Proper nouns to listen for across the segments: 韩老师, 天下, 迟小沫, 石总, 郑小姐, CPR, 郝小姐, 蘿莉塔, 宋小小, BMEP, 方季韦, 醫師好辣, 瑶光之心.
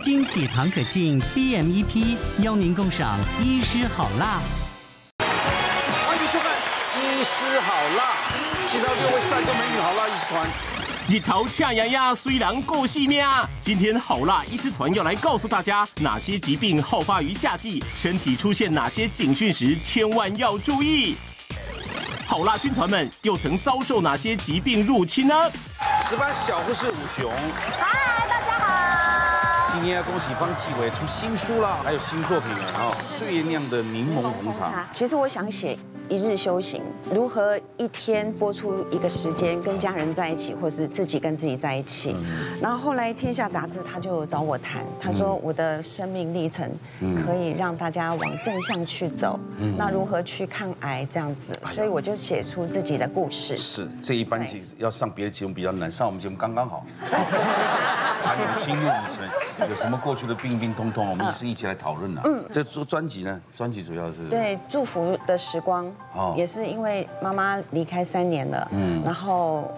惊喜糖可进 BMEP 邀您共赏医师好辣。欢迎收看《医师好辣》，介绍六位帅哥美女好辣医师团。 一头恰呀呀，虽然够细命啊！今天好辣医师团要来告诉大家，哪些疾病好发于夏季，身体出现哪些警讯时，千万要注意。好辣军团们又曾遭受哪些疾病入侵呢？值班小护士武雄，嗨，大家好！今天要恭喜方季韦出新书啦，还有新作品啊，岁月酿的柠檬红茶。其实我想写。 一日修行，如何一天播出一个时间跟家人在一起，或是自己跟自己在一起？然后后来《天下》杂志他就找我谈，他说我的生命历程可以让大家往正向去走，那如何去抗癌这样子？所以我就写出自己的故事。是，这一般要上别的节目比较难，上我们节目刚刚好。谈你的心路历程，有什么过去的病痛痛，我们是一起来讨论的。这专辑呢？专辑主要是对祝福的时光。 也是因为妈妈离开3年了，然后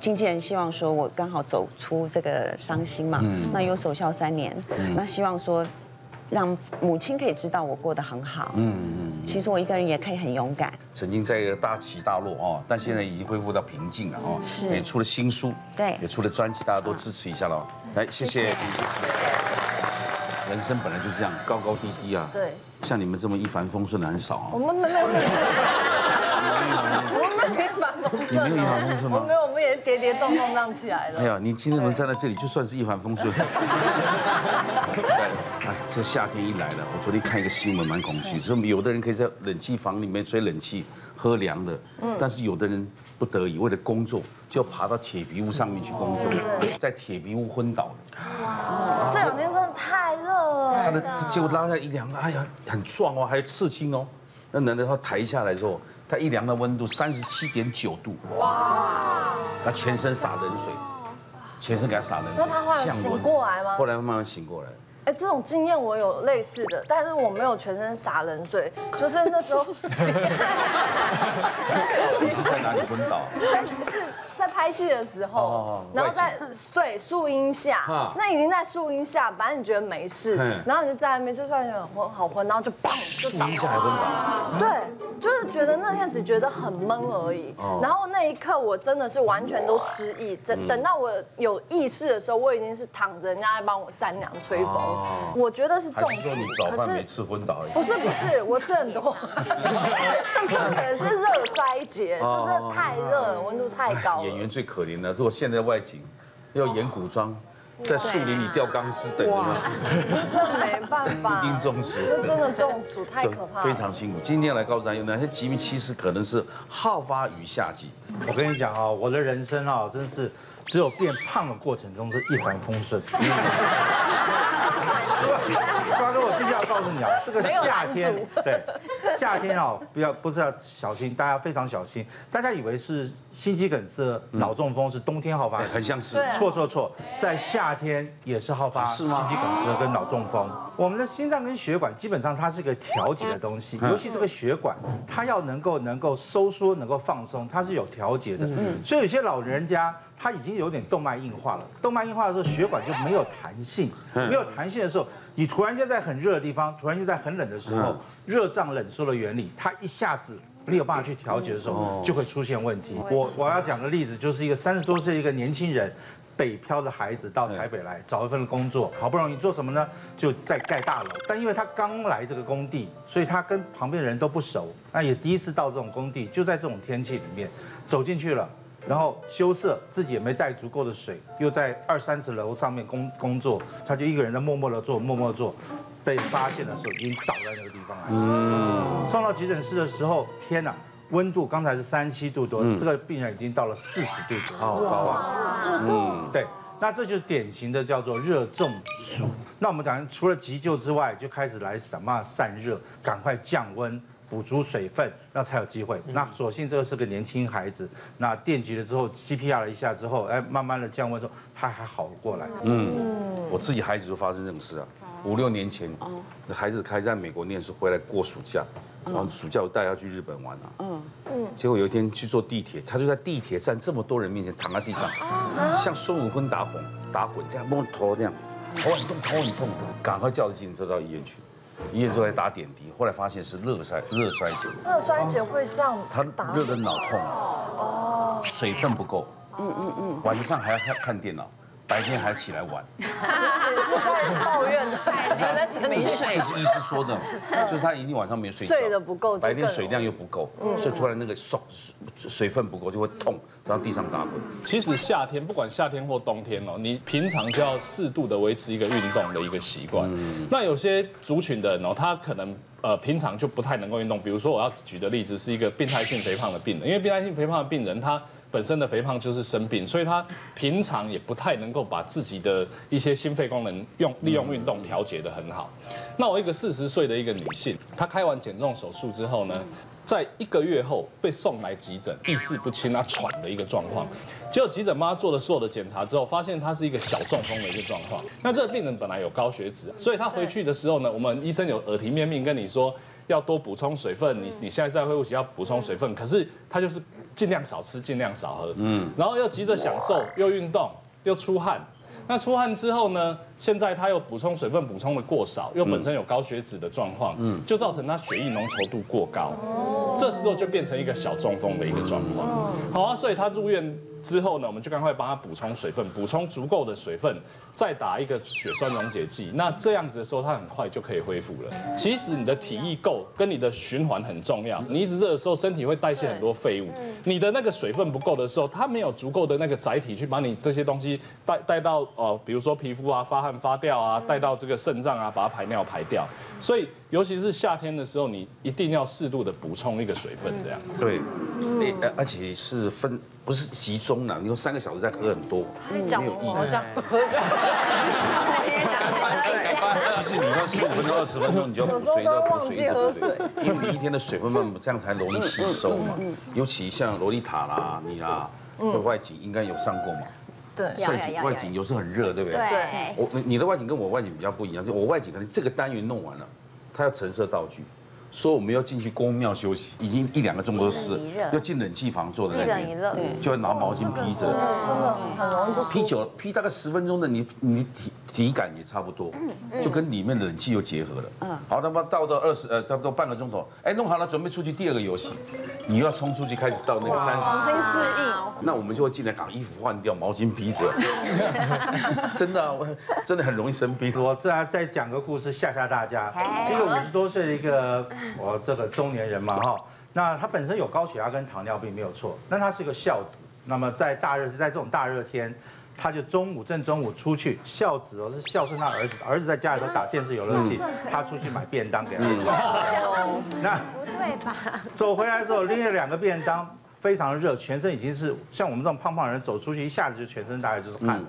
经纪人希望说我刚好走出这个伤心嘛，那有守孝3年，那希望说让母亲可以知道我过得很好。其实我一个人也可以很勇敢。曾经在大起大落哦，但现在已经恢复到平静了哦。是，也出了新书，对，也出了专辑，大家多支持一下喽。来，谢谢。人生本来就是这样，高高低低啊。对。 像你们这么一帆风顺的很少啊！我们没一帆风顺。你没有一帆风顺吗？我没有，我们也是跌跌撞撞这样起来的。哎呀，你今天能站在这里，就算是一帆风顺。哎，这夏天一来了，我昨天看一个新闻，蛮恐惧，说有的人可以在冷气房里面吹冷气、喝凉的，但是有的人不得已为了工作，就要爬到铁皮屋上面去工作，在铁皮屋昏倒了。这2天真的太热了。他结果拉在一凉，哎呀。 很壮哦，还有刺青哦。那男的他抬下来之后，他一量的温度37.9度，哇！他全身洒冷水，全身给他洒冷水。那他后来醒过来吗？后来慢慢醒过来。哎，这种经验我有类似的，但是我没有全身洒冷水，就是那时候。你是在哪里昏倒？在拍戏的时候，然后在对树荫下，那已经在树荫下，反正你觉得没事，然后你就在那边就算好昏，然后就砰就倒了。对，就是觉得那天只觉得很闷而已。然后那一刻我真的是完全都失忆，等到我有意识的时候，我已经是躺着，人家在帮我扇凉吹风。我觉得是中暑，可是没吃昏倒而已。不是，我吃很多，但是可能是热衰竭，就是太热，温度太高。 演员最可怜的，如果现在外景要演古装，在树林里吊钢丝等着，这没办法，一定中暑，真的中暑太可怕，非常辛苦。今天来告诉大家，有哪些疾病其实可能是好发于夏季。我跟你讲啊，我的人生啊，真是只有变胖的过程中是一帆风顺。瓜哥，我必须要告诉你啊，这个夏天，对。 夏天哦，不是要小心，大家非常小心。大家以为是心肌梗塞、脑中风是冬天好发，很像是错，在夏天也是好发心肌梗塞跟脑中风。我们的心脏跟血管基本上它是一个调节的东西，尤其这个血管它要能够收缩、能够放松，它是有调节的。所以有些老人家。 它已经有点动脉硬化了，动脉硬化的时候，血管就没有弹性，没有弹性的时候，你突然间在很热的地方，突然间在很冷的时候，热胀冷缩的原理，它一下子没有办法去调节的时候，就会出现问题。我要讲的例子就是一个30多岁的一个年轻人，北漂的孩子到台北来找一份工作，好不容易做什么呢？就在盖大楼，但因为他刚来这个工地，所以他跟旁边的人都不熟，那也第一次到这种工地，就在这种天气里面走进去了。 然后羞涩，自己也没带足够的水，又在20、30楼上面工作，他就一个人在默默地做，被发现的时候已经倒在那个地方来了。送到急诊室的时候，天哪，温度刚才是37度多，这个病人已经到了40度左右，高啊，40度，对。 那这就是典型的叫做热中暑。那我们讲除了急救之外，就开始来什么散热，赶快降温，补足水分，那才有机会。那所幸这个是个年轻孩子，那电击了之后 ，CPR 了一下之后，哎，慢慢的降温之后，他还好过来。我自己孩子就发生这种事啊，5、6年前，孩子还在美国念书，回来过暑假，然后暑假我带他去日本玩啊，结果有一天去坐地铁，他就在地铁站这么多人面前躺在地上，像孙悟空打滚这样，摸头这样，头很痛，头很痛，赶快叫警车到医院去。医院就在打点滴，后来发现是热衰竭。热衰竭会这样，他热的脑痛哦，水分不够，晚上还要看电脑，白天还起来玩。也是在抱怨的，没水。这是医师说的，就是他一定晚上没睡，睡得不够，白天水量又不够，所以突然那个水分不够就会痛，然后地上打滚。其实夏天不管夏天或冬天哦，你平常就要适度的维持一个运动的一个习惯。那有些族群的人哦，他可能。平常就不太能够运动，比如说我要举的例子是一个病态性肥胖的病人，因为病态性肥胖的病人他本身的肥胖就是生病，所以他平常也不太能够把自己的一些心肺功能利用运动调节得很好。那我一个40岁的一个女性，她开完减重手术之后呢，在1个月后被送来急诊，意识不清，她喘的一个状况。结果急诊帮她做了所有的检查之后，发现她是一个小中风的一个状况。那这个病人本来有高血脂，所以她回去的时候呢，我们医生有耳提面命跟你说要多补充水分，你现在在恢复期要补充水分，可是她就是尽量少吃，尽量少喝，然后又急着享受，又运动，又出汗。那出汗之后呢？现在他又补充水分，补充的过少，又本身有高血脂的状况，就造成他血液浓稠度过高，这时候就变成一个小中风的一个状况。好啊，所以他入院之后呢，我们就赶快帮他补充水分，补充足够的水分，再打一个血栓溶解剂。那这样子的时候，他很快就可以恢复了。其实你的体液够，跟你的循环很重要。你一直热的时候，身体会代谢很多废物。你的那个水分不够的时候，它没有足够的那个载体去把你这些东西带到比如说皮肤啊发。发掉啊，带到这个肾脏啊，把它排尿排掉。所以，尤其是夏天的时候，你一定要适度的补充一个水分，这样子。对，而且是不是集中啦？你用3个小时再喝很多，没有意义。我想喝水。其实你要15分钟、20分钟，你就要补水，要补水，补水。因为你一天的水分慢慢这样才容易吸收嘛。尤其像洛丽塔啦、你啦，外景应该有上过嘛。对，外景有时很热，对不对？对。你的外景跟我外景比较不一样，就我外景可能这个单元弄完了，它要陈设道具，说我们要进去宫庙休息，已经1、2个钟头都是，要进冷气房坐在那边，一冷一热，就要拿毛巾披着，真的很容易不舒服。披大概10分钟的，你体感也差不多，就跟里面的冷气又结合了。好，那么到差不多半个钟头，哎，弄好了准备出去第2个游戏，你又要冲出去开始到那个30，重新适应。那我们就会进来，把衣服换掉，毛巾披着，真的、啊，真的很容易生病。我再讲个故事吓吓大家。一个50多岁的一个我这个中年人嘛哈，那他本身有高血压跟糖尿病没有错，那他是个孝子。那么在这种大热天，他就正中午出去，孝子哦是孝顺他儿子，儿子在家里头打电视游乐器，他出去买便当给他吃。那不对吧？走回来的时候拎了2个便当。非常热，全身已经是像我们这种胖胖的人走出去，一下子就全身大概就是汗了。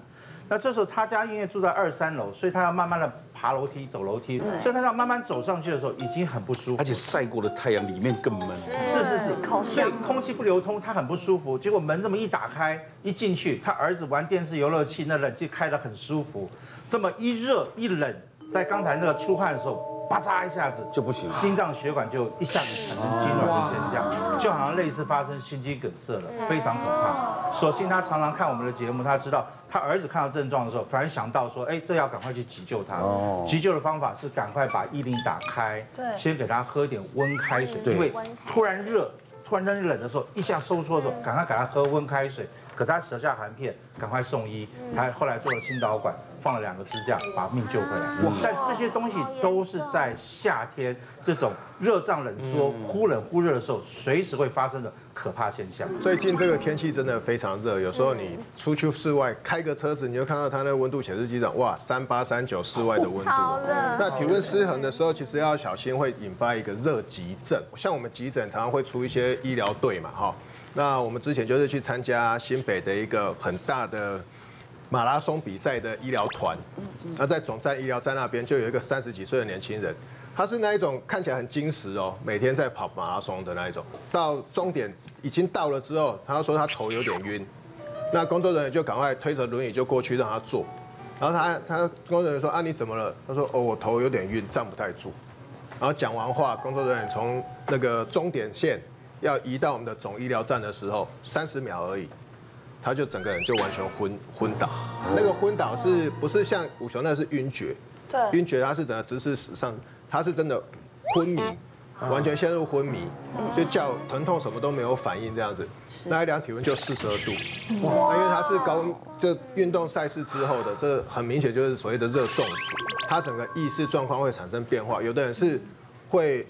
那这时候他家因为住在2、3楼，所以他要慢慢的爬楼梯、走楼梯，所以他要慢慢走上去的时候已经很不舒服，而且晒过的太阳里面更闷。是，所以空气不流通，他很不舒服。结果门这么一打开，一进去，他儿子玩电视游乐器，那冷气开得很舒服，这么一热一冷，在刚才那个出汗的时候。啪嚓一下子就不行，心脏血管就一下子产生痉挛的现象，就好像类似发生心肌梗塞了，非常可怕。所幸他常常看我们的节目，他知道他儿子看到症状的时候，反而想到说，哎，这要赶快去急救他。急救的方法是赶快把110打开，先给他喝一点温开水，因为突然热、突然冷的时候，一下收缩的时候，赶快给他喝温开水。可他舌下含片，赶快送医。他后来做了心导管，放了2个支架，把命救回来。但这些东西都是在夏天这种热胀冷缩、忽冷忽热的时候，随时会发生的可怕现象。最近这个天气真的非常热，有时候你出去室外开个车子，你就看到它那个温度显示机上，哇，38、39室外的温度。那体温失衡的时候，其实要小心，会引发一个热急症。像我们急诊常常会出一些医疗队嘛，哈。那我们之前就是去参加新北的一个很大的马拉松比赛的医疗团，那在总站医疗站那边就有一个30几岁的年轻人，他是那一种看起来很精实哦，每天在跑马拉松的那一种。到终点已经到了之后，他说他头有点晕，那工作人员就赶快推着轮椅就过去让他坐，然后他工作人员说啊你怎么了？他说哦我头有点晕，站不太住。然后讲完话，工作人员从那个终点线。要移到我们的总医疗站的时候，30秒而已，他就整个人就完全昏倒。那个昏倒是不是像武雄那是晕厥？对，晕厥他是整个姿势上他是真的昏迷，完全陷入昏迷，所以叫疼痛什么都没有反应这样子。那一量体温就42度，那因为他是高这运动赛事之后的，这很明显就是所谓的热中暑，他整个意识状况会产生变化，有的人是会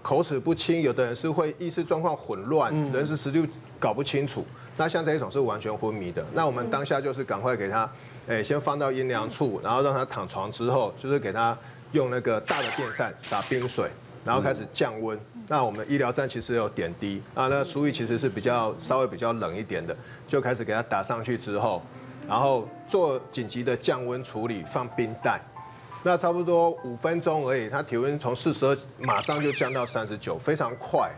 口齿不清，有的人是会意识状况混乱，人事时就搞不清楚。那像这一种是完全昏迷的，那我们当下就是赶快给他，先放到阴凉处，然后让他躺床之后，就是给他用那个大的电扇洒冰水，然后开始降温。那我们医疗站其实有点滴啊，那输液其实是稍微比较冷一点的，就开始给他打上去之后，然后做紧急的降温处理，放冰袋。那差不多5分钟而已，他体温从42马上就降到39，非常快。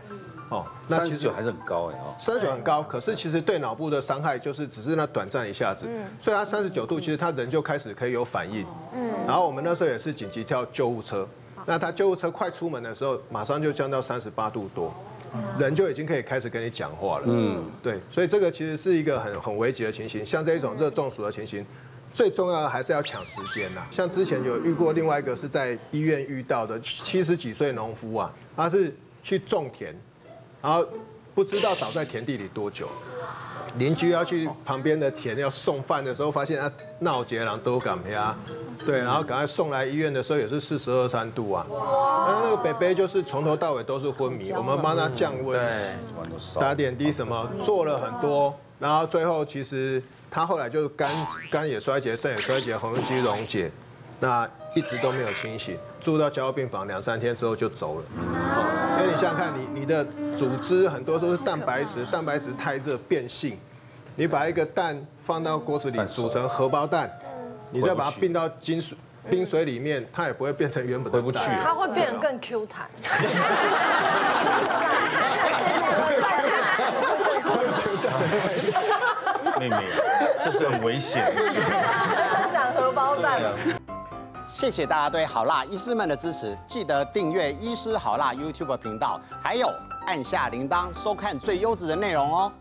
哦，那其实39还是很高哎哦，39很高，可是其实对脑部的伤害就是只是那短暂一下子，所以他39度其实他人就开始可以有反应，然后我们那时候也是紧急叫救护车，那他救护车快出门的时候，马上就降到38度多，人就已经可以开始跟你讲话了，对，所以这个其实是一个很危急的情形，像这一种热中暑的情形。最重要的还是要抢时间呐，像之前有遇过另外一个是在医院遇到的70几岁农夫啊，他是去种田，然后不知道倒在田地里多久，邻居要去旁边的田要送饭的时候，发现他闹结了，都敢赔啊，对，然后赶快送来医院的时候也是42、3度啊，那个北北就是从头到尾都是昏迷，我们帮他降温，打点滴什么，做了很多。然后最后，其实他后来就是肝也衰竭，肾也衰竭，红肌溶解，那一直都没有清醒，住到加护病房2、3天之后就走了。因为你想想看，你的组织很多都是蛋白质，蛋白质太热变性，你把一个蛋放到锅子里煮成荷包蛋，你再把它并到冰水里面，它也不会变成原本的蛋，回不去，它会变得更 Q 弹。妹妹，这是很危险的事情。长荷包蛋。谢谢大家对好辣医师们的支持，记得订阅医师好辣 YouTube 频道，还有按下铃铛收看最优质的内容哦。